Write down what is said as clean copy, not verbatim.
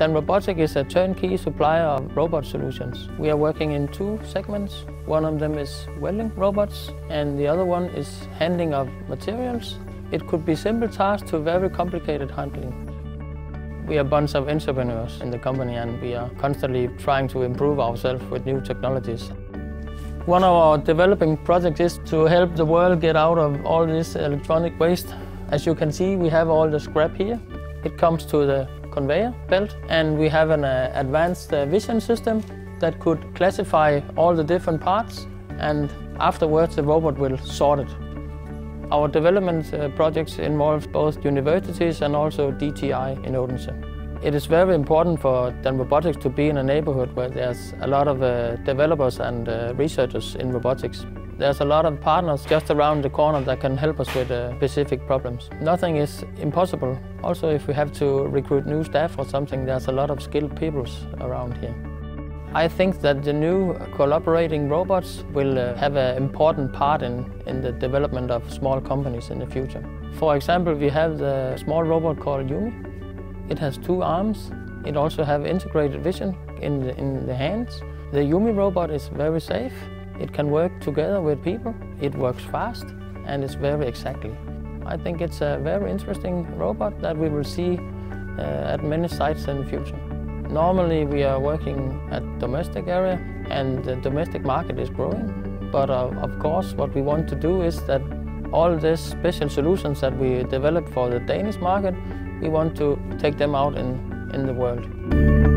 DanRobotics is a turnkey supplier of robot solutions. We are working in two segments. One of them is welding robots and the other one is handling of materials. It could be simple tasks to very complicated handling. We are a bunch of entrepreneurs in the company and we are constantly trying to improve ourselves with new technologies. One of our developing projects is to help the world get out of all this electronic waste. As you can see, we have all the scrap here. It comes to the conveyor belt, and we have an advanced vision system that could classify all the different parts, and afterwards the robot will sort it. Our development projects involve both universities and also DTI in Odense. It is very important for DanRobotics to be in a neighborhood where there's a lot of developers and researchers in robotics. There's a lot of partners just around the corner that can help us with specific problems. Nothing is impossible. Also, if we have to recruit new staff or something, there's a lot of skilled people around here. I think that the new collaborating robots will have an important part in the development of small companies in the future. For example, we have the small robot called Yumi. It has two arms. It also has integrated vision in the hands. The Yumi robot is very safe. It can work together with people, it works fast, and it's very exactly. I think it's a very interesting robot that we will see at many sites in the future. Normally we are working at domestic area, and the domestic market is growing. But of course what we want to do is that all these special solutions that we develop for the Danish market, we want to take them out in the world.